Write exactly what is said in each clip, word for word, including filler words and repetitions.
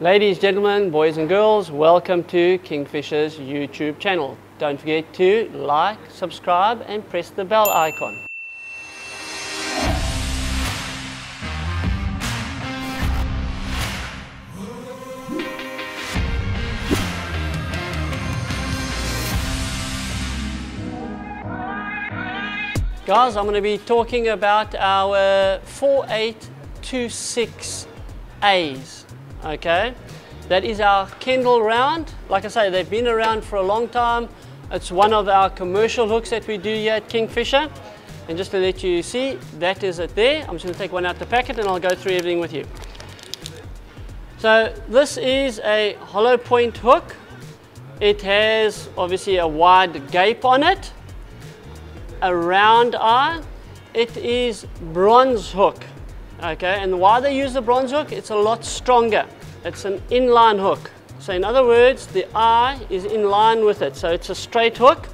Ladies, gentlemen, boys and girls, welcome to Kingfisher's YouTube channel. Don't forget to like, subscribe and press the bell icon. Guys, I'm going to be talking about our four eight two six A's, okay? That is our Kendall Round. Like I say, they've been around for a long time. It's one of our commercial hooks that we do here at Kingfisher. And just to let you see, that is it there. I'm just going to take one out the packet and I'll go through everything with you. So this is a hollow point hook. It has obviously a wide gape on it. A round eye. It is bronze hook, okay? And why they use the bronze hook, it's a lot stronger. It's an inline hook, so in other words the eye is in line with it, so it's a straight hook.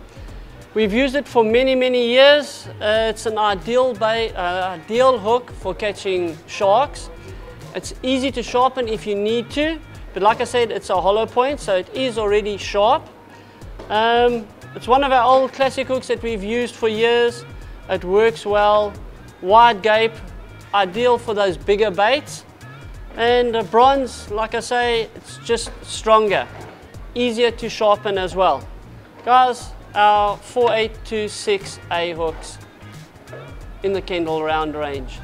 We've used it for many many years. Uh, it's an ideal bait, uh, ideal hook for catching sharks. It's easy to sharpen if you need to, but like I said, it's a hollow point, so it is already sharp. um, It's one of our old classic hooks that we've used for years. It works well, wide gape, ideal for those bigger baits. And uh, bronze, like I say, it's just stronger, easier to sharpen as well. Guys, our four eight two six A hooks in the Kendall Round range.